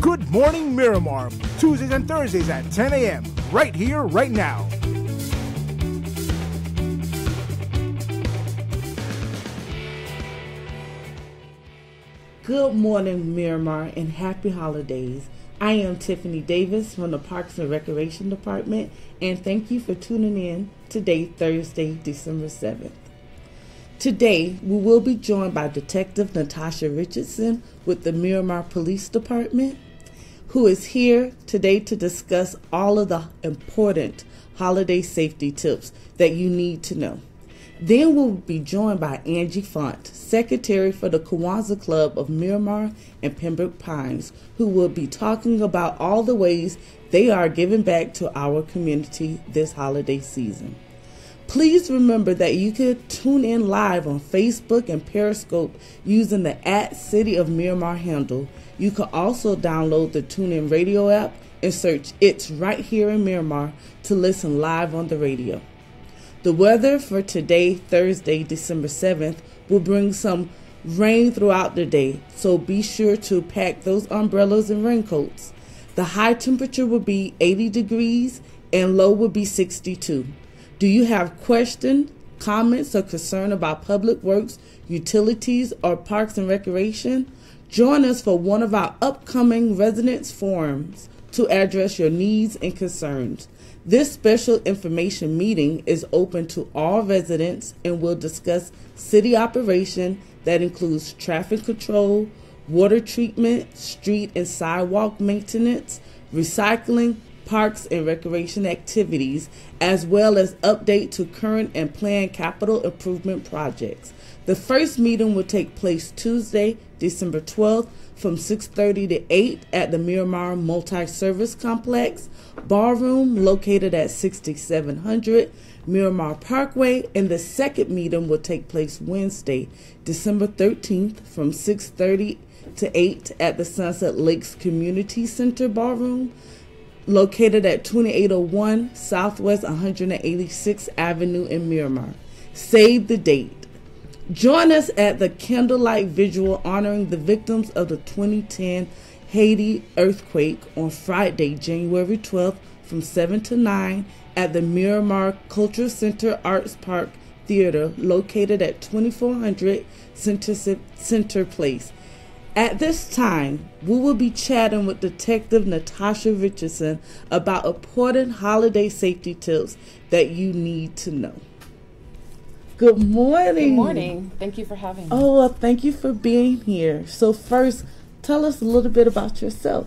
Good Morning Miramar, Tuesdays and Thursdays at 10 a.m., right here, right now. Good morning, Miramar, and happy holidays. I am Tiffany Davis from the Parks and Recreation Department, and thank you for tuning in today, Thursday, December 7th. Today, we will be joined by Detective Natasha Richardson with the Miramar Police Department, who is here today to discuss all of the important holiday safety tips that you need to know. Then we'll be joined by Angie Font, Secretary for the Kiwanis Club of Miramar and Pembroke Pines, who will be talking about all the ways they are giving back to our community this holiday season. Please remember that you could tune in live on Facebook and Periscope using the @City of Miramar handle. You can also download the TuneIn Radio app and search It's Right Here in Miramar to listen live on the radio. The weather for today, Thursday, December 7th, will bring some rain throughout the day, so be sure to pack those umbrellas and raincoats. The high temperature will be 80 degrees and low will be 62. Do you have questions, comments, or concern about public works, utilities, or parks and recreation? Join us for one of our upcoming residents forums to address your needs and concerns. This special information meeting is open to all residents and will discuss city operation that includes traffic control, water treatment, street and sidewalk maintenance, recycling, parks and recreation activities, as well as update to current and planned capital improvement projects. The first meeting will take place Tuesday, December 12th from 6:30 to 8 at the Miramar Multi-Service Complex Ballroom located at 6700 Miramar Parkway, and the second meeting will take place Wednesday, December 13th from 6:30 to 8 at the Sunset Lakes Community Center Ballroom located at 2801 Southwest 186th Avenue in Miramar. Save the date. Join us at the Candlelight Vigil honoring the victims of the 2010 Haiti earthquake on Friday, January 12th from 7 to 9 at the Miramar Cultural Center Arts Park Theater located at 2400 Center Place. At this time, we will be chatting with Detective Natasha Richardson about important holiday safety tips that you need to know. Good morning. Good morning. Thank you for having me. Oh, well, thank you for being here. So first, tell us a little bit about yourself.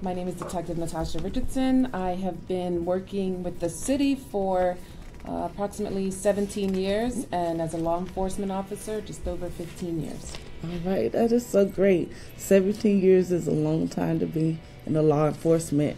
My name is Detective Natasha Richardson. I have been working with the city for approximately 17 years, and as a law enforcement officer, just over 15 years. All right. That is so great. 17 years is a long time to be in the law enforcement.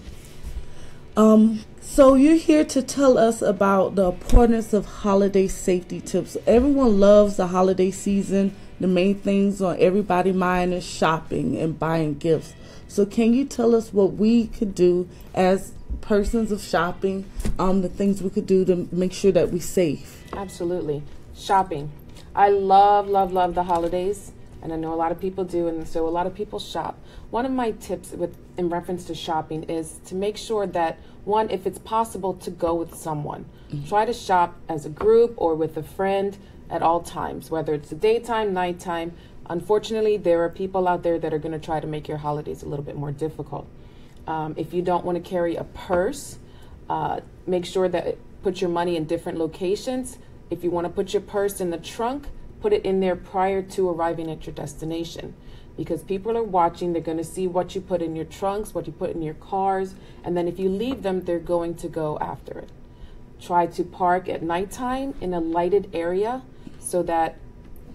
So you're here to tell us about the importance of holiday safety tips. Everyone loves the holiday season. The main things on everybody's mind is shopping and buying gifts. So can you tell us what we could do as persons of shopping, the things we could do to make sure that we're safe? Absolutely. Shopping. I love the holidays. And I know a lot of people do, and so a lot of people shop. One of my tips in reference to shopping is to make sure that, one, if it's possible, to go with someone. Mm-hmm. Try to shop as a group or with a friend at all times, whether it's the daytime, nighttime. Unfortunately, there are people out there that are going to try to make your holidays a little bit more difficult. If you don't want to carry a purse, make sure that put your money in different locations. If you want to put your purse in the trunk, put it in there prior to arriving at your destination, because people are watching. They're going to see what you put in your trunks, what you put in your cars, and then if you leave them, they're going to go after it. Try to park at nighttime in a lighted area so that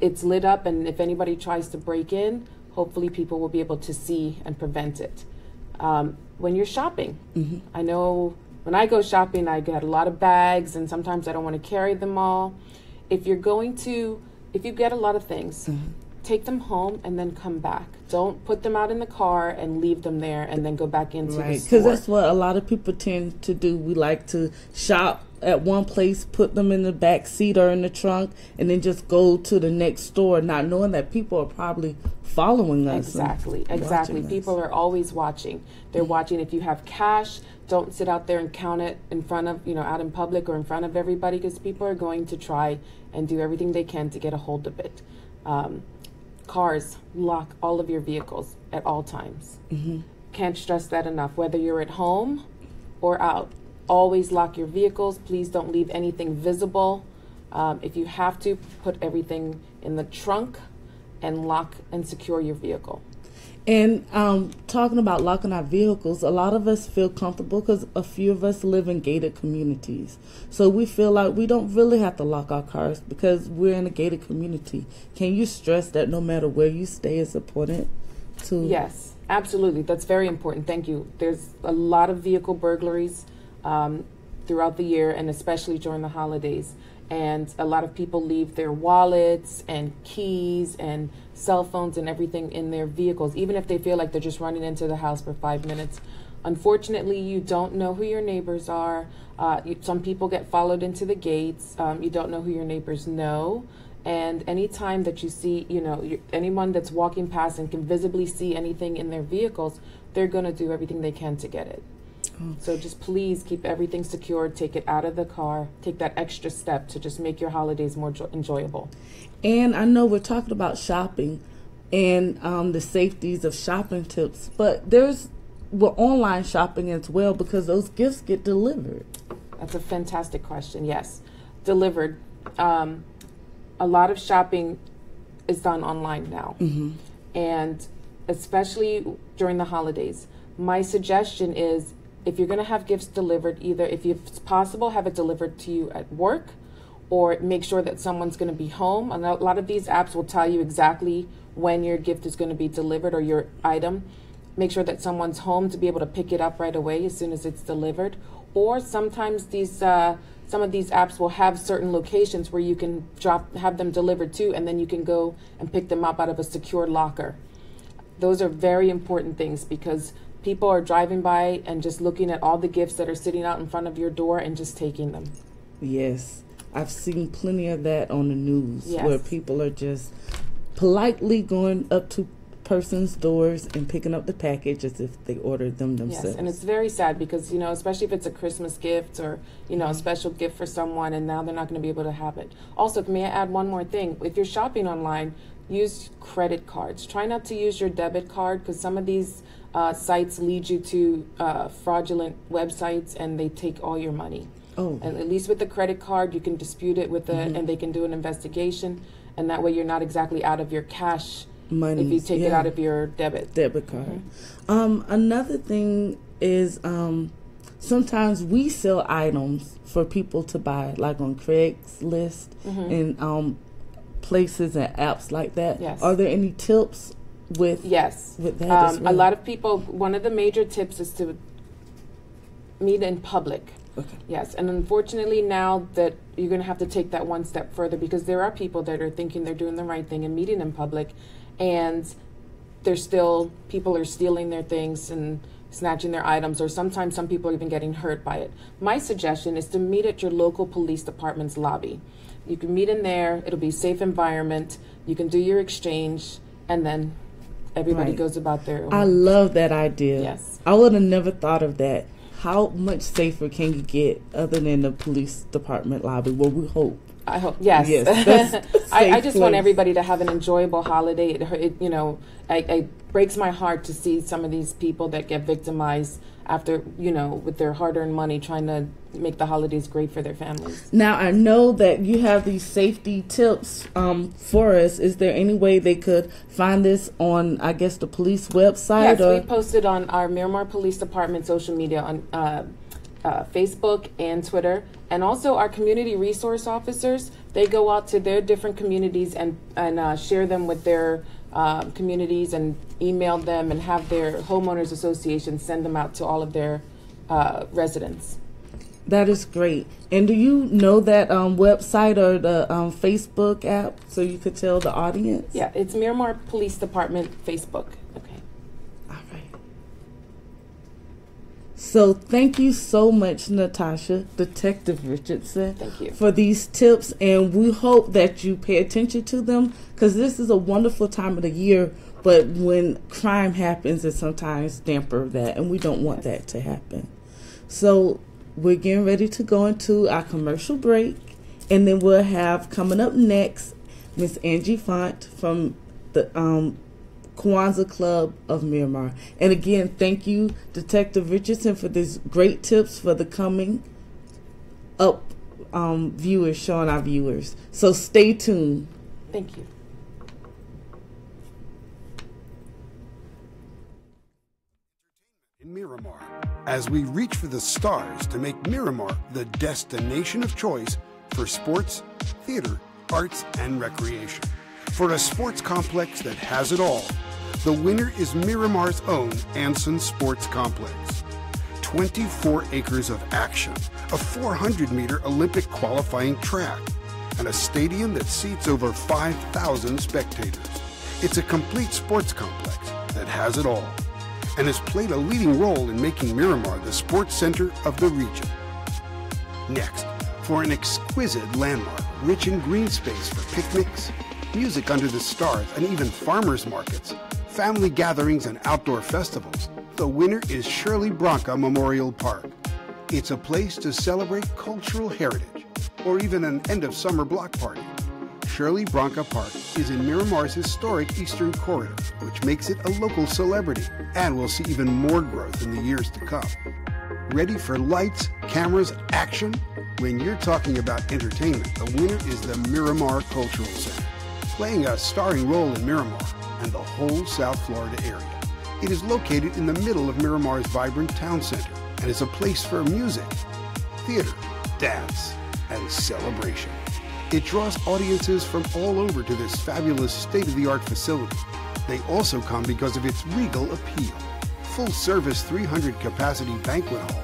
it's lit up, and if anybody tries to break in, hopefully people will be able to see and prevent it. When you're shopping, mm-hmm. I know when I go shopping, I get a lot of bags, and sometimes I don't want to carry them all. If you get a lot of things, mm-hmm. take them home and then come back. Don't put them out in the car and leave them there and then go back into the store. Because that's what a lot of people tend to do. We like to shop, at one place, put them in the back seat or in the trunk, and then just go to the next store, not knowing that people are probably following us. Exactly. People are always watching. They're watching. If you have cash, don't sit out there and count it in front of, out in public or in front of everybody, because people are going to try and do everything they can to get a hold of it. Cars, lock all of your vehicles at all times. Mm-hmm. Can't stress that enough. Whether you're at home or out, always lock your vehicles. Please don't leave anything visible. If you have to, put everything in the trunk and lock and secure your vehicle. And talking about locking our vehicles, a lot of us feel comfortable because a few of us live in gated communities. So we feel like we don't really have to lock our cars because we're in a gated community. Can you stress that no matter where you stay, it's important to... Yes, absolutely. That's very important. Thank you. There's a lot of vehicle burglaries throughout the year, and especially during the holidays. And a lot of people leave their wallets and keys and cell phones and everything in their vehicles, even if they feel like they're just running into the house for 5 minutes. Unfortunately, you don't know who your neighbors are. Some people get followed into the gates. You don't know who your neighbors know. And any time that you see, anyone that's walking past and can visibly see anything in their vehicles, they're going to do everything they can to get it. So just please keep everything secured, take it out of the car, take that extra step to just make your holidays more enjoyable. And I know we're talking about shopping and the safeties of shopping tips, but we're online shopping as well, because those gifts get delivered. That's a fantastic question. Yes, delivered. A lot of shopping is done online now, mm-hmm. and especially during the holidays. My suggestion is, if you're going to have gifts delivered, either if it's possible, have it delivered to you at work, or make sure that someone's going to be home. And a lot of these apps will tell you exactly when your gift is going to be delivered or your item. Make sure that someone's home to be able to pick it up right away as soon as it's delivered. Or sometimes some of these apps will have certain locations where you can have them delivered to, and then you can go and pick them up out of a secure locker. Those are very important things, because people are driving by and just looking at all the gifts that are sitting out in front of your door and just taking them. Yes, I've seen plenty of that on the news, yes. where people are just politely going up to person's doors and picking up the package as if they ordered them themselves. Yes, and it's very sad because, especially if it's a Christmas gift or, mm-hmm. a special gift for someone, and now they're not going to be able to have it. Also, may I add one more thing? If you're shopping online, use credit cards. Try not to use your debit card, because some of these sites lead you to fraudulent websites, and they take all your money. Oh. And at least with the credit card, you can dispute it with mm-hmm. and they can do an investigation, and that way you're not exactly out of your cash money if you take it out of your debit card. Mm-hmm. Another thing is sometimes we sell items for people to buy, like on Craigslist mm-hmm. and places and apps like that. Yes. Are there any tips with that as well? A lot of people, one of the major tips is to meet in public. Okay. Yes, and unfortunately now that you're going to have to take that one step further, because there are people that are thinking they're doing the right thing and meeting in public, and people are stealing their things and snatching their items, or sometimes some people are even getting hurt by it. My suggestion is to meet at your local police department's lobby. You can meet in there. It'll be a safe environment. You can do your exchange, and then everybody right. goes about their own. I love that idea. Yes. I would have never thought of that. How much safer can you get other than the police department lobby? Well, we hope. I hope, yes. Yes. I just want everybody to have an enjoyable holiday. It breaks my heart to see some of these people that get victimized after, with their hard-earned money, trying to make the holidays great for their families. Now, I know that you have these safety tips for us. Is there any way they could find this on, I guess, the police website? Yes, we posted on our Miramar Police Department social media on Facebook and Twitter, and also our community resource officers. They go out to their different communities and share them with their communities, and email them, and have their homeowners association send them out to all of their residents. That is great. And do you know that website or the Facebook app, so you could tell the audience? Yeah, it's Miramar Police Department Facebook. Okay. All right. So thank you so much, Natasha, Detective Richardson, thank you for these tips. And we hope that you pay attention to them, because this is a wonderful time of the year. But when crime happens, it sometimes dampers that, and we don't want that to happen. So we're getting ready to go into our commercial break. And then we'll have, coming up next, Miss Angie Font from the Kwanzaa Club of Miramar. And again, thank you, Detective Richardson, for these great tips for the coming up viewers, showing our viewers. So stay tuned. Thank you. Miramar, as we reach for the stars to make Miramar the destination of choice for sports, theater, arts, and recreation. For a sports complex that has it all, the winner is Miramar's own Anson Sports Complex. 24 acres of action, a 400-meter Olympic qualifying track, and a stadium that seats over 5,000 spectators. It's a complete sports complex that has it all, and has played a leading role in making Miramar the sports center of the region. Next, for an exquisite landmark rich in green space for picnics, music under the stars, and even farmers markets, family gatherings, and outdoor festivals, the winner is Shirley Branca Memorial Park. It's a place to celebrate cultural heritage, or even an end-of-summer block party. Shirley Branca Park is in Miramar's historic eastern corridor, which makes it a local celebrity, and we'll see even more growth in the years to come. Ready for lights, cameras, action? When you're talking about entertainment, the winner is the Miramar Cultural Center, playing a starring role in Miramar and the whole South Florida area. It is located in the middle of Miramar's vibrant town center and is a place for music, theater, dance, and celebration. It draws audiences from all over to this fabulous state-of-the-art facility. They also come because of its regal appeal, full-service 300-capacity banquet hall,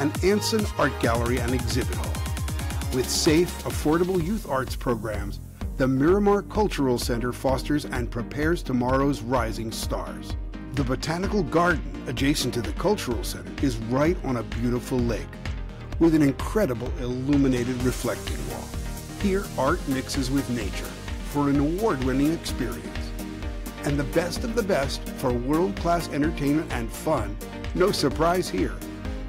an Anson Art Gallery and Exhibit Hall. With safe, affordable youth arts programs, the Miramar Cultural Center fosters and prepares tomorrow's rising stars. The Botanical Garden adjacent to the Cultural Center is right on a beautiful lake with an incredible illuminated reflecting wall. Here, art mixes with nature for an award-winning experience. And the best of the best for world-class entertainment and fun, no surprise here.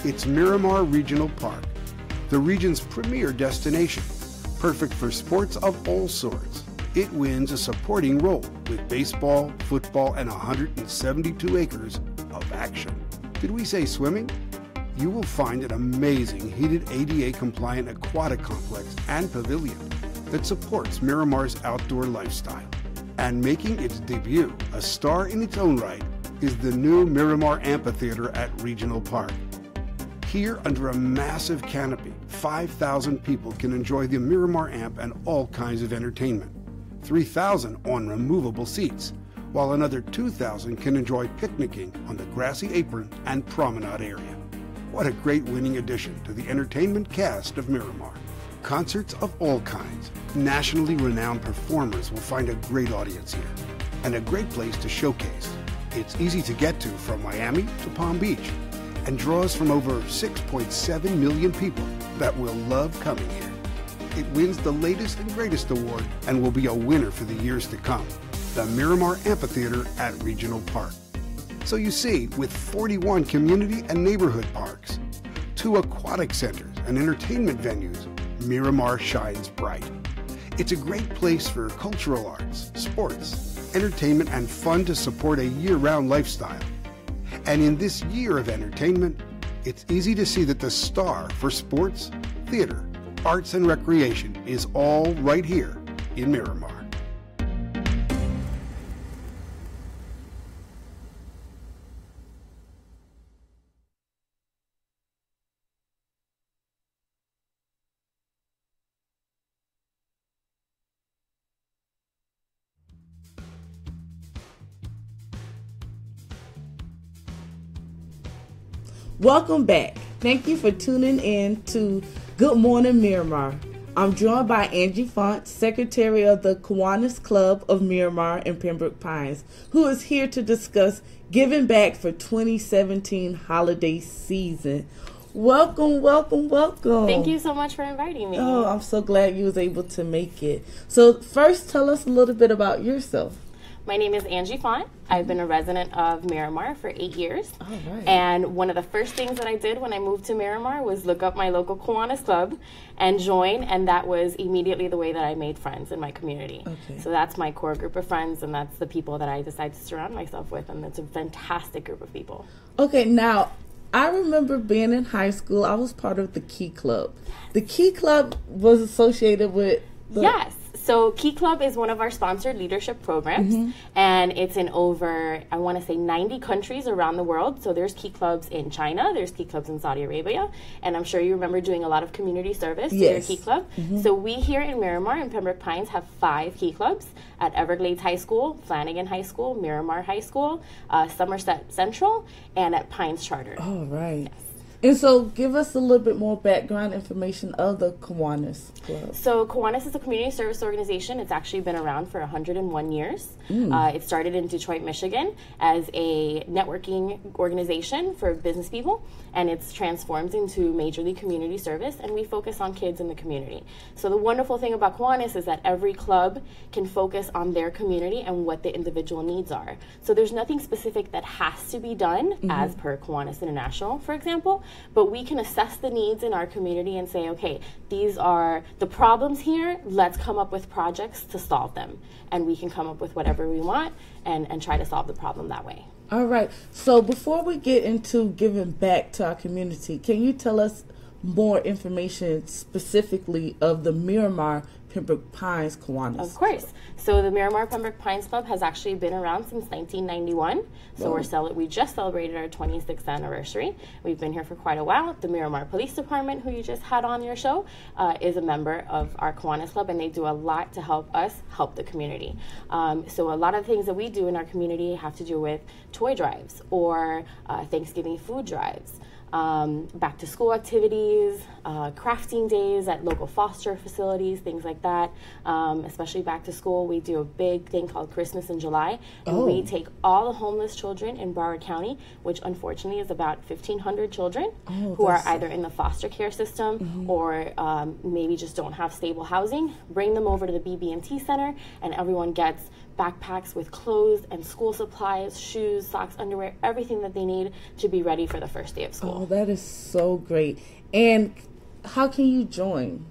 It's Miramar Regional Park, the region's premier destination, perfect for sports of all sorts. It wins a supporting role with baseball, football, and 172 acres of action. Did we say swimming? You will find an amazing heated ADA-compliant aquatic complex and pavilion that supports Miramar's outdoor lifestyle. And making its debut, a star in its own right, is the new Miramar Amphitheater at Regional Park. Here, under a massive canopy, 5,000 people can enjoy the Miramar Amp and all kinds of entertainment. 3,000 on removable seats, while another 2,000 can enjoy picnicking on the grassy apron and promenade area. What a great winning addition to the entertainment cast of Miramar. Concerts of all kinds. Nationally renowned performers will find a great audience here, and a great place to showcase. It's easy to get to from Miami to Palm Beach, and draws from over 6.7 million people that will love coming here. It wins the latest and greatest award and will be a winner for the years to come, the Miramar Amphitheater at Regional Park. So you see, with 41 community and neighborhood parks, 2 aquatic centers and entertainment venues, Miramar shines bright. It's a great place for cultural arts, sports, entertainment, and fun to support a year-round lifestyle. And in this year of entertainment, it's easy to see that the star for sports, theater, arts, and recreation is all right here in Miramar. Welcome back. Thank you for tuning in to Good Morning Miramar. I'm joined by Angie Font, Secretary of the Kiwanis Club of Miramar and Pembroke Pines, who is here to discuss giving back for 2017 holiday season. Welcome, welcome, welcome. Thank you so much for inviting me. Oh, I'm so glad you was able to make it. So first, tell us a little bit about yourself. My name is Angie Font. I've been a resident of Miramar for 8 years. All right. And one of the first things that I did when I moved to Miramar was look up my local Kiwanis club and join, and that was immediately the way that I made friends in my community. Okay. So that's my core group of friends, and that's the people that I decide to surround myself with, and that's a fantastic group of people. Okay, now, I remember being in high school, I was part of the Key Club. The Key Club was associated with... Yes. So Key Club is one of our sponsored leadership programs, and it's in over, I want to say, 90 countries around the world. So there's Key Clubs in China, there's Key Clubs in Saudi Arabia, and I'm sure you remember doing a lot of community service to your Key Club. So we here in Miramar and Pembroke Pines have 5 Key Clubs at Everglades High School, Flanagan High School, Miramar High School, Somerset Central, and at Pines Charter. All right. Yes. And so give us a little bit more background information of the Kiwanis Club. So Kiwanis is a community service organization. It's actually been around for 101 years. It started in Detroit, Michigan as a networking organization for business people, and it's transformed into majorly community service, and we focus on kids in the community. So the wonderful thing about Kiwanis is that every club can focus on their community and what the individual needs are. So there's nothing specific that has to be done as per Kiwanis International, for example. But we can assess the needs in our community and say, okay, these are the problems here. Let's come up with projects to solve them. And we can come up with whatever we want and try to solve the problem that way. All right. So before we get into giving back to our community, can you tell us more information specifically of the Miramar Pembroke Pines Kiwanis? Of course. So the Miramar Pembroke Pines Club has actually been around since 1991. So we just celebrated our 26th anniversary. We've been here for quite a while. The Miramar Police Department, who you just had on your show, is a member of our Kiwanis Club, and they do a lot to help us help the community. So a lot of things that we do in our community have to do with toy drives or Thanksgiving food drives. Back to school activities, crafting days at local foster facilities, things like that. Especially back to school, we do a big thing called Christmas in July, and we take all the homeless children in Broward County, which unfortunately is about 1,500 children who are either in the foster care system or maybe just don't have stable housing. Bring them over to the BB&T Center, and everyone gets backpacks with clothes and school supplies, shoes, socks, underwear, everything that they need to be ready for the first day of school. Oh, that is so great. And how can you join?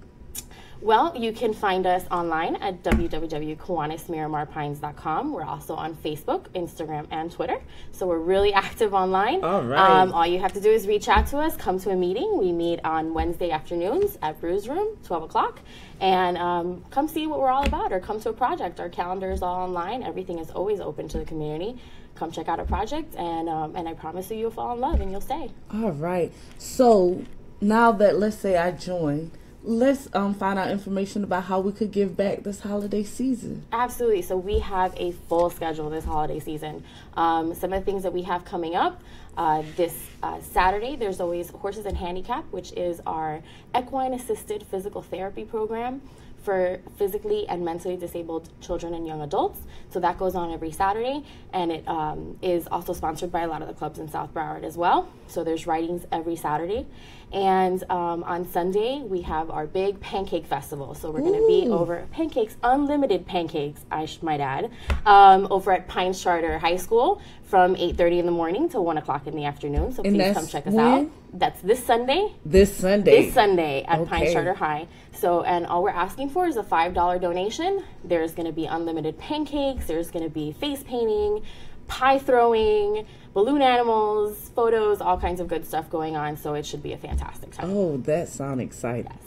Well, you can find us online at www.KiwanisMiramarPines.com. We're also on Facebook, Instagram, and Twitter. So we're really active online. All right. All you have to do is reach out to us, come to a meeting. We meet on Wednesday afternoons at Brews Room, 12 o'clock. And come see what we're all about, or come to a project. Our calendar is all online. Everything is always open to the community. Come check out a project, and I promise you, you'll fall in love and you'll stay. All right. So now that, let's say I join, let's find out information about how we could give back this holiday season. Absolutely. So we have a full schedule this holiday season. Some of the things that we have coming up, this Saturday, there's always Horses and Handicap, which is our equine-assisted physical therapy program for physically and mentally disabled children and young adults. So that goes on every Saturday, and it is also sponsored by a lot of the clubs in South Broward as well. So there's writings every Saturday. And on Sunday, we have our big pancake festival. So we're gonna be over pancakes, unlimited pancakes, I might add, over at Pines Charter High School from 8:30 in the morning to 1 o'clock in the afternoon. So please come check us out. That's this Sunday. This Sunday. This Sunday at Pines Charter High. So, and all we're asking for is a $5 donation. There's going to be unlimited pancakes. There's going to be face painting, pie throwing, balloon animals, photos, all kinds of good stuff going on. So it should be a fantastic time. Oh, that sounds exciting. Yes.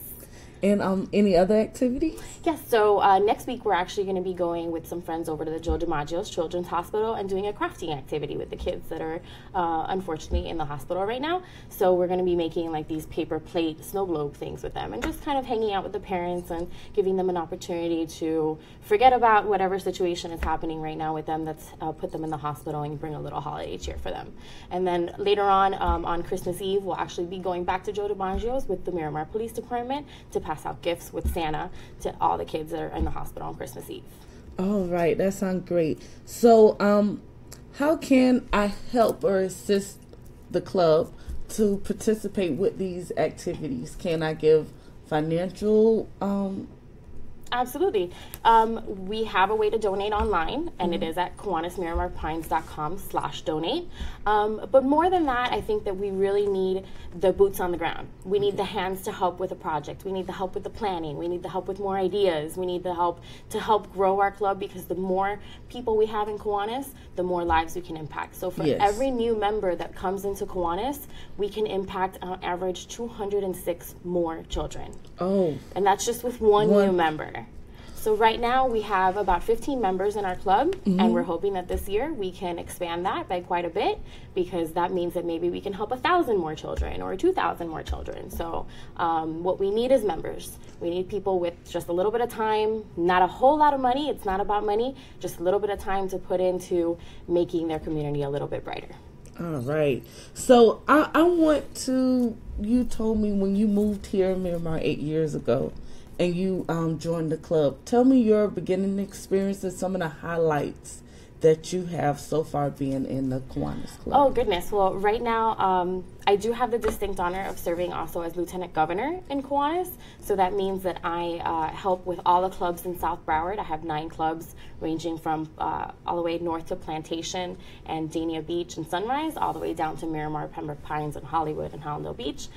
And any other activities? Yes, so next week we're actually going to be going with some friends over to the Joe DiMaggio's Children's Hospital and doing a crafting activity with the kids that are unfortunately in the hospital right now. So we're going to be making like these paper plate snow globe things with them and just kind of hanging out with the parents and giving them an opportunity to forget about whatever situation is happening right now with them that's put them in the hospital, and bring a little holiday cheer for them. And then later on Christmas Eve, we'll actually be going back to Joe DiMaggio's with the Miramar Police Department to pass out gifts with Santa to all the kids that are in the hospital on Christmas Eve. All right, that sounds great. So how can I help or assist the club to participate with these activities? Can I give financial Absolutely. We have a way to donate online, and it is at KiwanisMiramarPines.com/donate. But more than that, I think that we really need the boots on the ground. We need the hands to help with the project. We need the help with the planning. We need the help with more ideas. We need the help to help grow our club, because the more people we have in Kiwanis, the more lives we can impact. So for every new member that comes into Kiwanis, we can impact on average 206 more children. Oh. And that's just with one new member. So right now we have about 15 members in our club, and we're hoping that this year we can expand that by quite a bit, because that means that maybe we can help 1,000 more children or 2,000 more children. So what we need is members. We need people with just a little bit of time, not a whole lot of money. It's not about money, just a little bit of time to put into making their community a little bit brighter. All right. So I want to, you told me when you moved here in Miramar 8 years ago, and you joined the club. Tell me your beginning experience and some of the highlights that you have so far being in the Kiwanis Club. Oh, goodness. Well, right now, I do have the distinct honor of serving also as Lieutenant Governor in Kiwanis. So that means that I help with all the clubs in South Broward. I have 9 clubs ranging from all the way north to Plantation and Dania Beach and Sunrise, all the way down to Miramar, Pembroke Pines, and Hollywood and Hallandale Beach.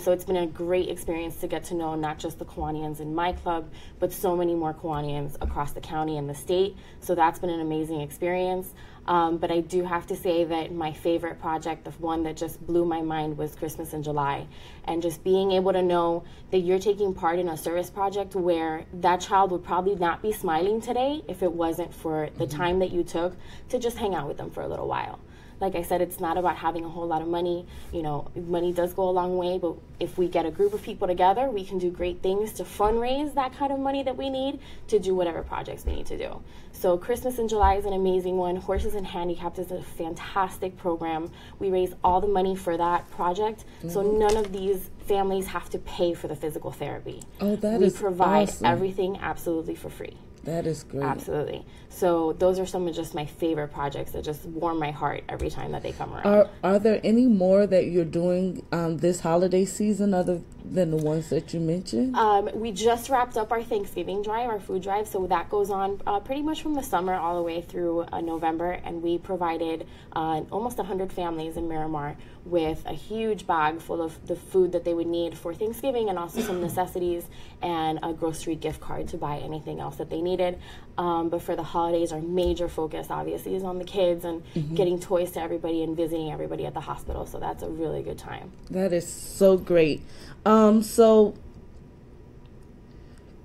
So it's been a great experience to get to know not just the Kiwanians in my club, but so many more Kiwanians across the county and the state. So that's been an amazing experience. But I do have to say that my favorite project, the one that just blew my mind, was Christmas in July. And just being able to know that you're taking part in a service project where that child would probably not be smiling today if it wasn't for the time that you took to just hang out with them for a little while. Like I said, it's not about having a whole lot of money. You know, money does go a long way, but if we get a group of people together, we can do great things to fundraise that kind of money that we need to do whatever projects we need to do. So Christmas in July is an amazing one. Horses and Handicap is a fantastic program. We raise all the money for that project, so none of these families have to pay for the physical therapy. Oh, that is awesome. We provide everything absolutely for free. That is great. Absolutely. So those are some of just my favorite projects that just warm my heart every time that they come around. Are there any more that you're doing this holiday season other than the ones that you mentioned? We just wrapped up our Thanksgiving drive, our food drive. So that goes on pretty much from the summer all the way through November. And we provided almost 100 families in Miramar with a huge bag full of the food that they would need for Thanksgiving, and also some necessities and a grocery gift card to buy anything else that they needed. But for the holidays, our major focus obviously is on the kids and getting toys to everybody and visiting everybody at the hospital. So that's a really good time. That is so great. So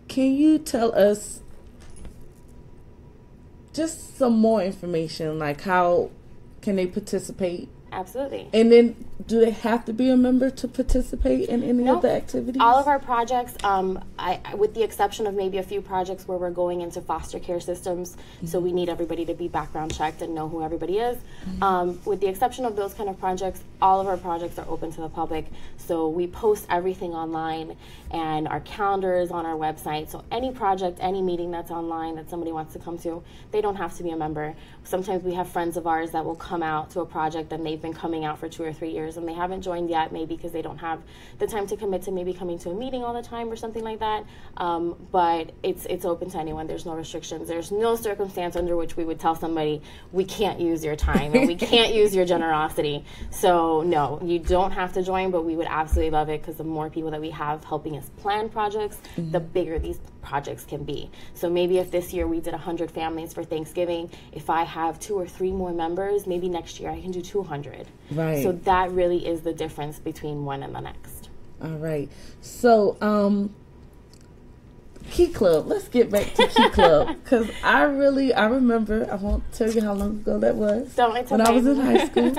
can you tell us just some more information, like how can they participate? Absolutely. And then do they have to be a member to participate in any of the activities? All of our projects, with the exception of maybe a few projects where we're going into foster care systems, so we need everybody to be background checked and know who everybody is. With the exception of those kind of projects, all of our projects are open to the public. So we post everything online, and our calendar is on our website. So any project, any meeting that's online that somebody wants to come to, they don't have to be a member. Sometimes we have friends of ours that will come out to a project and they've been coming out for 2 or 3 years and they haven't joined yet, maybe because they don't have the time to commit to maybe coming to a meeting all the time or something like that, but it's open to anyone. There's no restrictions. There's no circumstance under which we would tell somebody we can't use your time and we can't use your generosity. So no, you don't have to join, but we would absolutely love it, because the more people that we have helping us plan projects, the bigger these projects can be. So maybe if this year we did 100 families for Thanksgiving, if I have 2 or 3 more members, maybe next year I can do 200. Right. So that really is the difference between one and the next. All right. So, Key Club. Let's get back to Key Club, because I remember. I won't tell you how long ago that was. Don't. It's when I was in high school.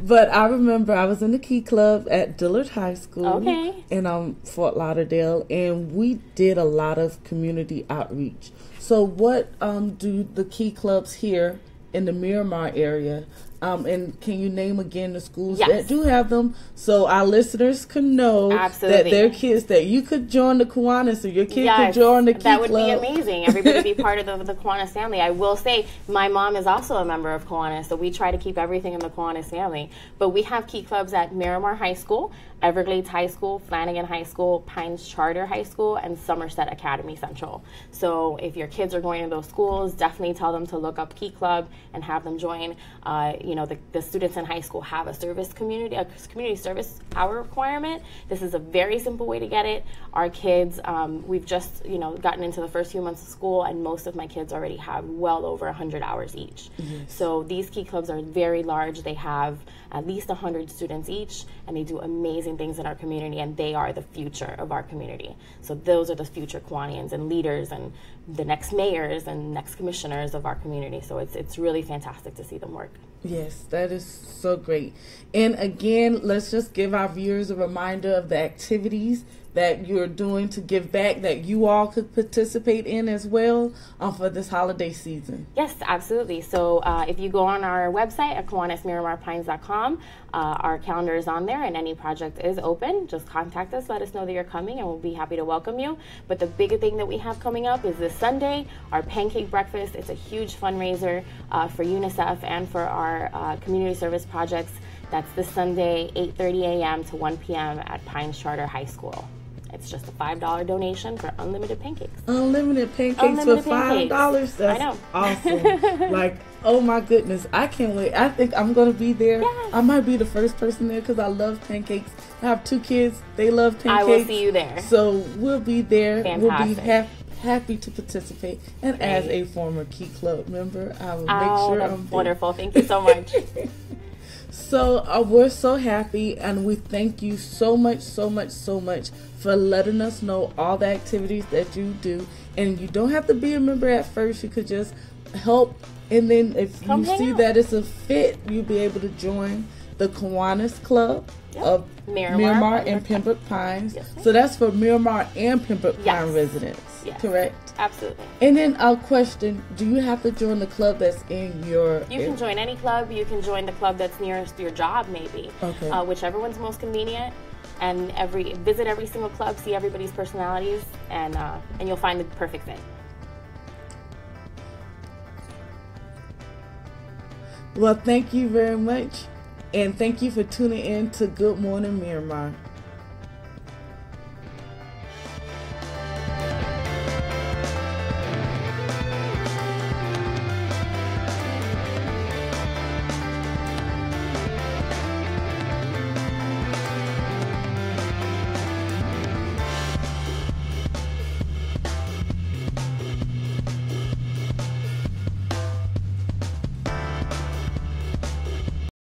But I remember I was in the Key Club at Dillard High School in Fort Lauderdale, and we did a lot of community outreach. So, what do the Key Clubs here in the Miramar area And can you name again the schools that do have them, so our listeners can know that their kids, that you could join the Kiwanis, or your kid could join the Kiwanis. That would be amazing. Everybody be part of the Kiwanis family. I will say my mom is also a member of Kiwanis, so we try to keep everything in the Kiwanis family. But we have key clubs at Miramar High School, Everglades High School, Flanagan High School, Pines Charter High School, and Somerset Academy Central. So if your kids are going to those schools, definitely tell them to look up Key Club and have them join. You know, the students in high school have a service community, a community service hour requirement. This is a very simple way to get it. Our kids, we've just, you know, gotten into the first few months of school, and most of my kids already have well over 100 hours each. Yes. So these Key Clubs are very large. They have at least 100 students each, and they do amazing things in our community, and they are the future of our community. So those are the future Kiwanians and leaders and the next mayors and next commissioners of our community. So it's really fantastic to see them work. Yes, that is so great. And again, let's just give our viewers a reminder of the activities that you're doing to give back, that you all could participate in as well for this holiday season. Yes, absolutely. So if you go on our website at KiwanisMiramarPines.com, our calendar is on there, and any project is open. Just contact us, let us know that you're coming, and we'll be happy to welcome you. But the bigger thing that we have coming up is this Sunday, our pancake breakfast. It's a huge fundraiser for UNICEF and for our community service projects. That's this Sunday, 8:30 a.m. to 1 p.m. at Pines Charter High School. It's just a $5 donation for unlimited pancakes. Unlimited pancakes for $5? That's awesome. Like, oh my goodness, I can't wait. I think I'm going to be there. Yes. I might be the first person there because I love pancakes. I have two kids. They love pancakes. I will see you there. So we'll be there. Fantastic. We'll be happy to participate. And as a former Key Club member, I will make sure I'm there. Wonderful. Thank you so much. So we're so happy, and we thank you so much, so much, so much for letting us know all the activities that you do. And you don't have to be a member at first. You could just help, and then if you see that it's a fit, you'll be able to join the Kiwanis Club of Miramar and Pembroke Pines. Yes, so that's for Miramar and Pembroke Pines residents, correct? Absolutely. And then I'll question, do you have to join the club that's in your area? You can join any club. You can join the club that's nearest your job, maybe, whichever one's most convenient. And visit every single club, see everybody's personalities, and you'll find the perfect fit. Well, thank you very much. And thank you for tuning in to Good Morning Miramar.